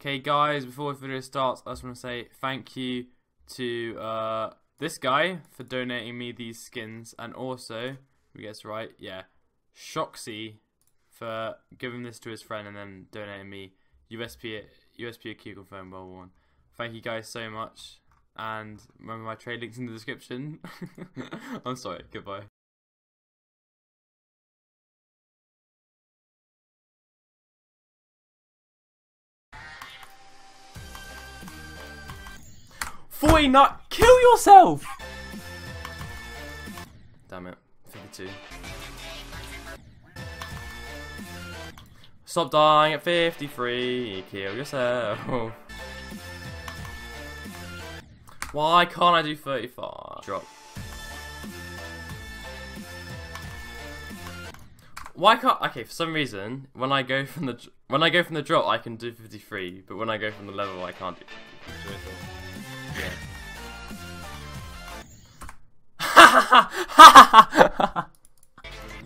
Okay guys, before the video starts, I just want to say thank you to this guy for donating me these skins, and also, if I guess right, yeah, Shoxie for giving this to his friend and then donating me USP AQ confirmed well worn. Thank you guys so much, and remember my trade link's in the description. I'm sorry, goodbye. Not kill yourself. Damn it. 52. Stop dying at 53. Kill yourself. Why can't I do 35? Drop. Why can't? Okay, for some reason, when I go from the drop, I can do 53, but when I go from the level, I can't do. Yeah.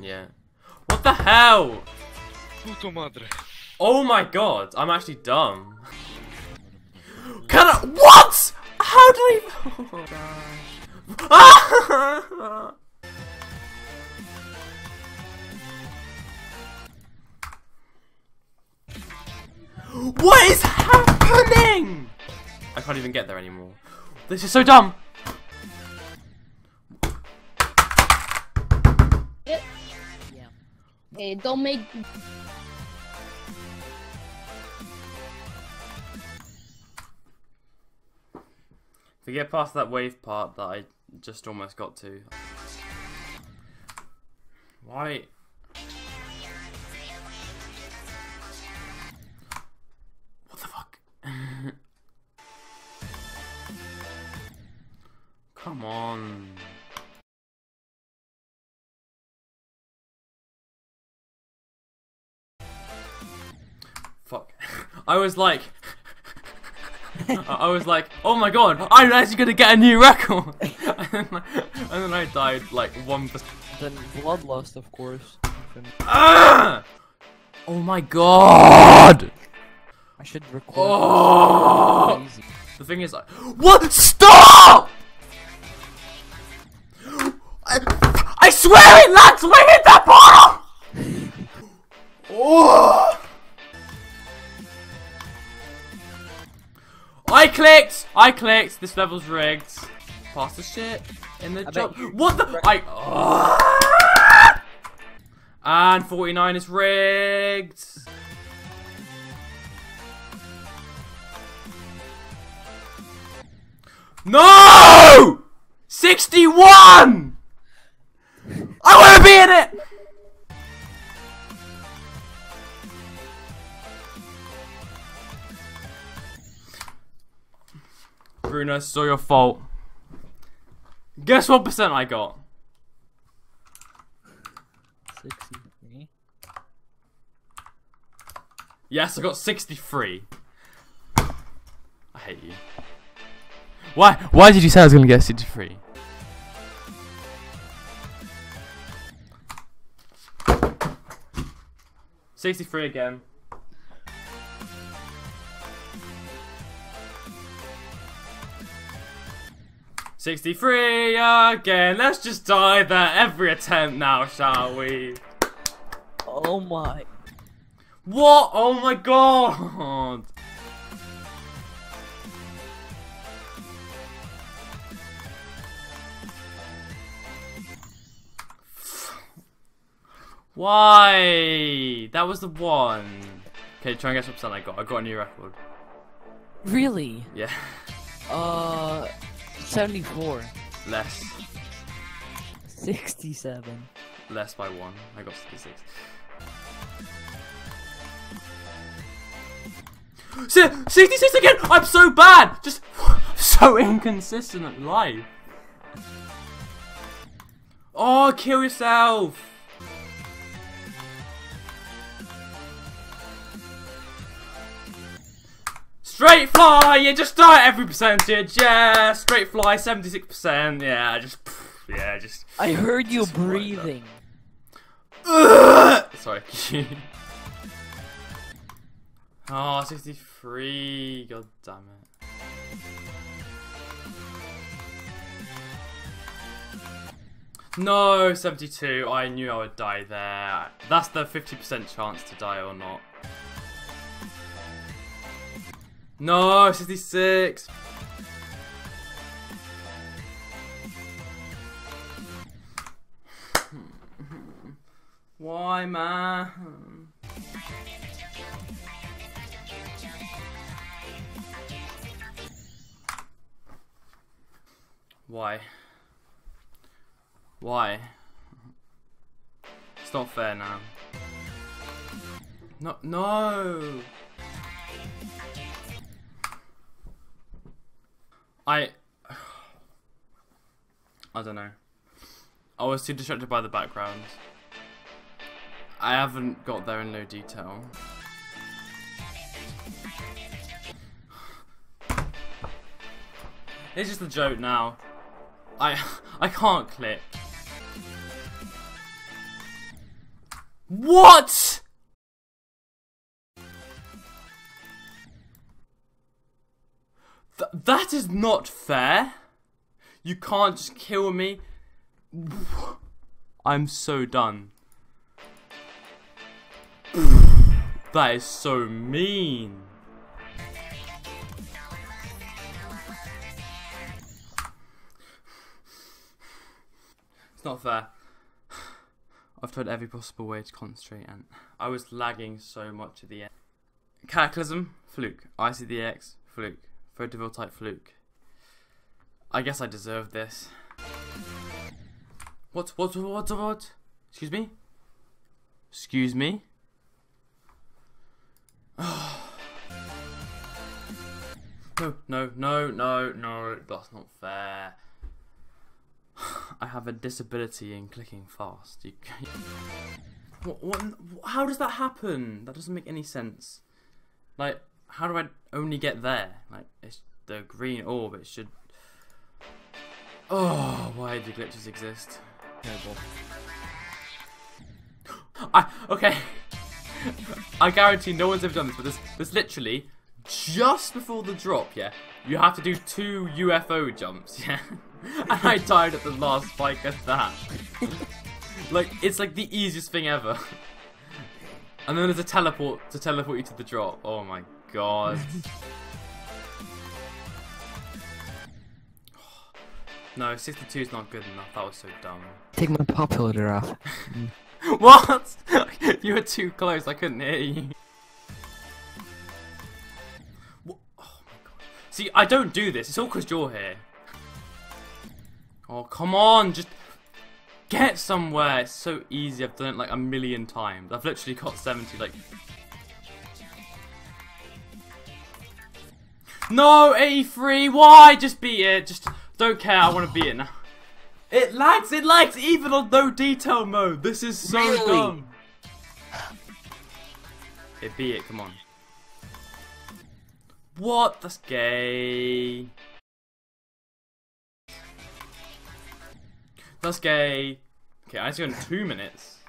Yeah. What the hell? Puto madre. Oh my god, I'm actually dumb. Can I? What? How do I? What is happening? I can't even get there anymore. This is so dumb. Hey, don't make. If you get past that wave part that I just almost got to. Why? What the fuck? Come on. Fuck. I was like, oh my god, I'm actually gonna get a new record. And then I died like 1%. Then Bloodlust, of course. Oh my god! I should record. Oh! The thing is, what? Stop! I swear it, lads, we hit that bottom. Oh! I clicked! This level's rigged. Pass the shit in the job. What the? And 49 is rigged. No! 61! I wanna be in it! Bruno, it's all your fault. Guess what percent I got? 63. Yes, I got 63. I hate you. Why did you say I was gonna get 63? again. Let's just die there every attempt now, shall we? Oh my. What? Oh my god. Why? That was the one. Okay, try and guess what percent I got. I got a new record. Really? Yeah. 74. Less. 67. Less by 1. I got 66. So 66 again! I'm so bad! Just so inconsistent at life. Oh, kill yourself! Straight fly, you just die every percentage, yeah. Straight fly, 76%, yeah. Just. I heard you breathing. Sorry. Oh, 63. free. God damn it. No, 72. I knew I would die there. That's the 50% chance to die or not. No, 66. Why, man? Why? Why? It's not fair now. No, no. I don't know. I was too distracted by the background. I haven't got there in no detail. It's just a joke now. I can't click. What? That is not fair. You can't just kill me. I'm so done. That is so mean. It's not fair. I've tried every possible way to concentrate and I was lagging so much at the end. Cataclysm, fluke. ICDX, fluke. Photovil type fluke. I guess I deserve this. What? Excuse me? Excuse me? No, that's not fair. I have a disability in clicking fast. How does that happen? That doesn't make any sense. Like, how do I only get there? Like, it's the green orb, it should... Oh, why do glitches exist? Terrible. Okay. I guarantee no one's ever done this, but this literally, just before the drop, yeah, you have to do 2 UFO jumps, yeah? And I died at the last spike at that. Like, it's like the easiest thing ever. And then there's a teleport to teleport you to the drop. Oh my god. No, 62 is not good enough. That was so dumb. Take my pop filter off. What? You were too close, I couldn't hear you. What? Oh my god. See, I don't do this, it's all because you're here. Oh, come on, just get somewhere. It's so easy, I've done it like a million times. I've literally got 70, like... No, 83, why? Just beat it, just don't care, I want to beat it now. It lags even on no detail mode. This is so dumb. It be it, come on. What? That's gay. That's gay. Okay, I just got 2 minutes.